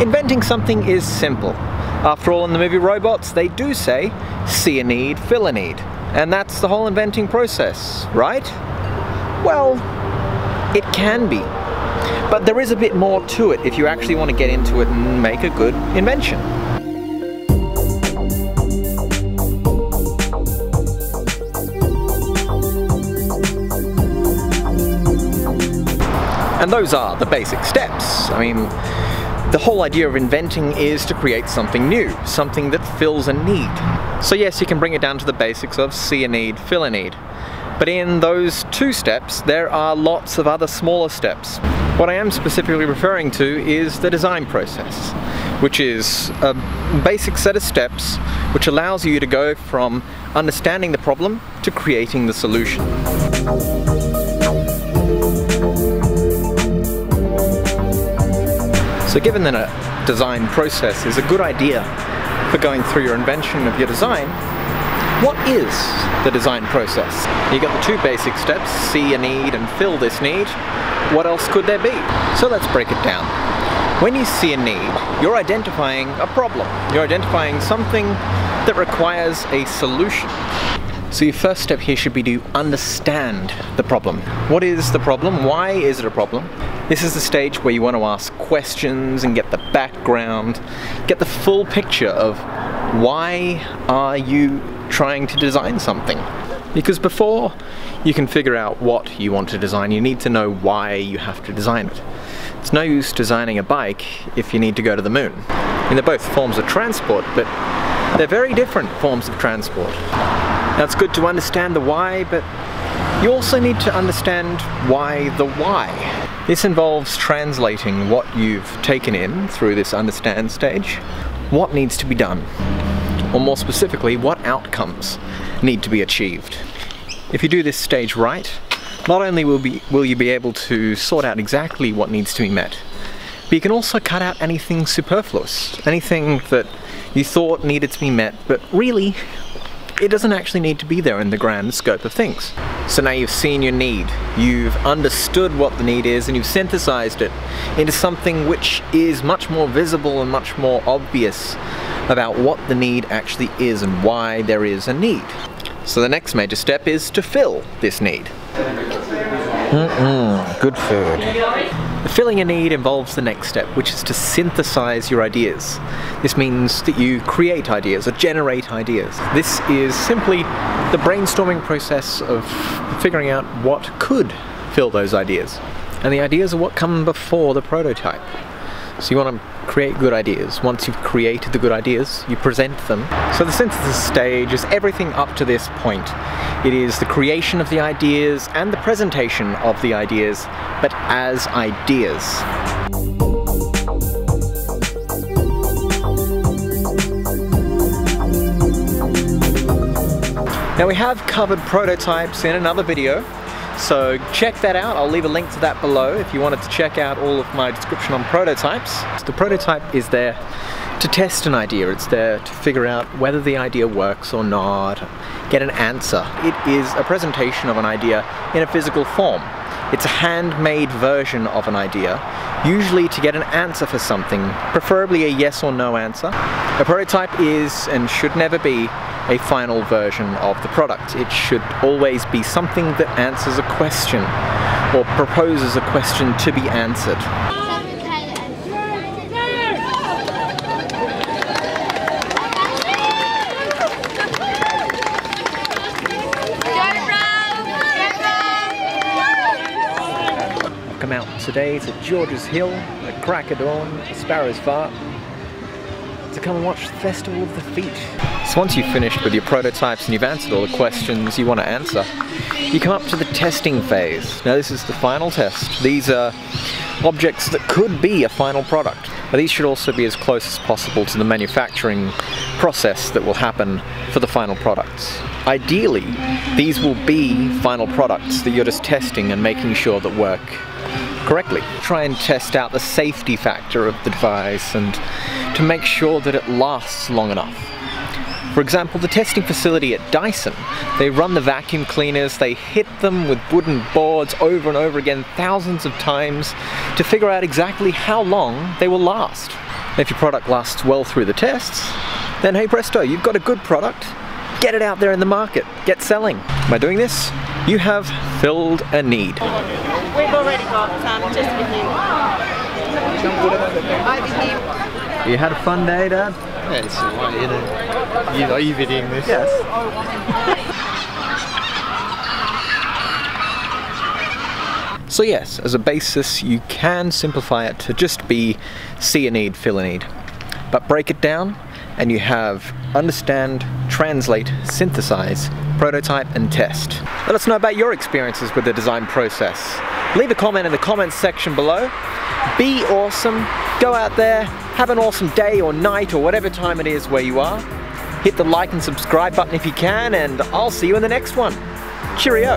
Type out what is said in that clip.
Inventing something is simple. After all, in the movie Robots, they do say, see a need, fill a need. And that's the whole inventing process, right? Well, it can be. But there is a bit more to it if you actually want to get into it and make a good invention. And those are the basic steps. I mean, the whole idea of inventing is to create something new, something that fills a need. So yes, you can bring it down to the basics of see a need, fill a need. But in those two steps, there are lots of other smaller steps. What I am specifically referring to is the design process, which is a basic set of steps which allows you to go from understanding the problem to creating the solution. So given that a design process is a good idea for going through your invention of your design, what is the design process? You've got the two basic steps, see a need and fill this need. What else could there be? So let's break it down. When you see a need, you're identifying a problem. You're identifying something that requires a solution. So your first step here should be to understand the problem. What is the problem? Why is it a problem? This is the stage where you want to ask questions and get the background, get the full picture of why are you trying to design something? Because before you can figure out what you want to design, you need to know why you have to design it. It's no use designing a bike if you need to go to the moon. I mean, they're both forms of transport, but they're very different forms of transport. Now, it's good to understand the why, but you also need to understand why the why. This involves translating what you've taken in through this understand stage, what needs to be done, or more specifically, what outcomes need to be achieved. If you do this stage right, not only will you be able to sort out exactly what needs to be met, but you can also cut out anything superfluous, anything that you thought needed to be met, but really, it doesn't actually need to be there in the grand scope of things. So now you've seen your need, you've understood what the need is, and you've synthesized it into something which is much more visible and much more obvious about what the need actually is and why there is a need. So the next major step is to fill this need. Good food. Filling a need involves the next step, which is to synthesize your ideas. This means that you create ideas or generate ideas. This is simply the brainstorming process of figuring out what could fill those ideas. And the ideas are what come before the prototype. So you want to create good ideas. Once you've created the good ideas, you present them. So the synthesis stage is everything up to this point. It is the creation of the ideas and the presentation of the ideas, but as ideas. Now, we have covered prototypes in another video, so check that out. I'll leave a link to that below if you wanted to check out all of my description on prototypes. The prototype is there to test an idea. It's there to figure out whether the idea works or not, get an answer. It is a presentation of an idea in a physical form. It's a handmade version of an idea, usually to get an answer for something, preferably a yes or no answer. A prototype is and should never be a final version of the product. It should always be something that answers a question or proposes a question to be answered. Out today to Georges Hill at crack of dawn, a sparrow's fart, to come and watch the Festival of the Feet. So once you've finished with your prototypes and you've answered all the questions you want to answer, you come up to the testing phase. Now, this is the final test. These are objects that could be a final product. Now, these should also be as close as possible to the manufacturing process that will happen for the final products. Ideally, these will be final products that you're just testing and making sure that work correctly. Try and test out the safety factor of the device and to make sure that it lasts long enough. For example, the testing facility at Dyson, they run the vacuum cleaners, they hit them with wooden boards over and over again thousands of times to figure out exactly how long they will last. If your product lasts well through the tests, then hey presto, you've got a good product. Get it out there in the market. Get selling. By doing this, you have filled a need. We've already got just with you. You had a fun day, Dad? Yeah, it's right, you know, are you videoing this? Yes. So yes, as a basis, you can simplify it to just be see a need, fill a need. But break it down, and you have understand, translate, synthesize, prototype and test. Let us know about your experiences with the design process. Leave a comment in the comments section below. Be awesome, go out there, have an awesome day or night or whatever time it is where you are. Hit the like and subscribe button if you can, and I'll see you in the next one. Cheerio.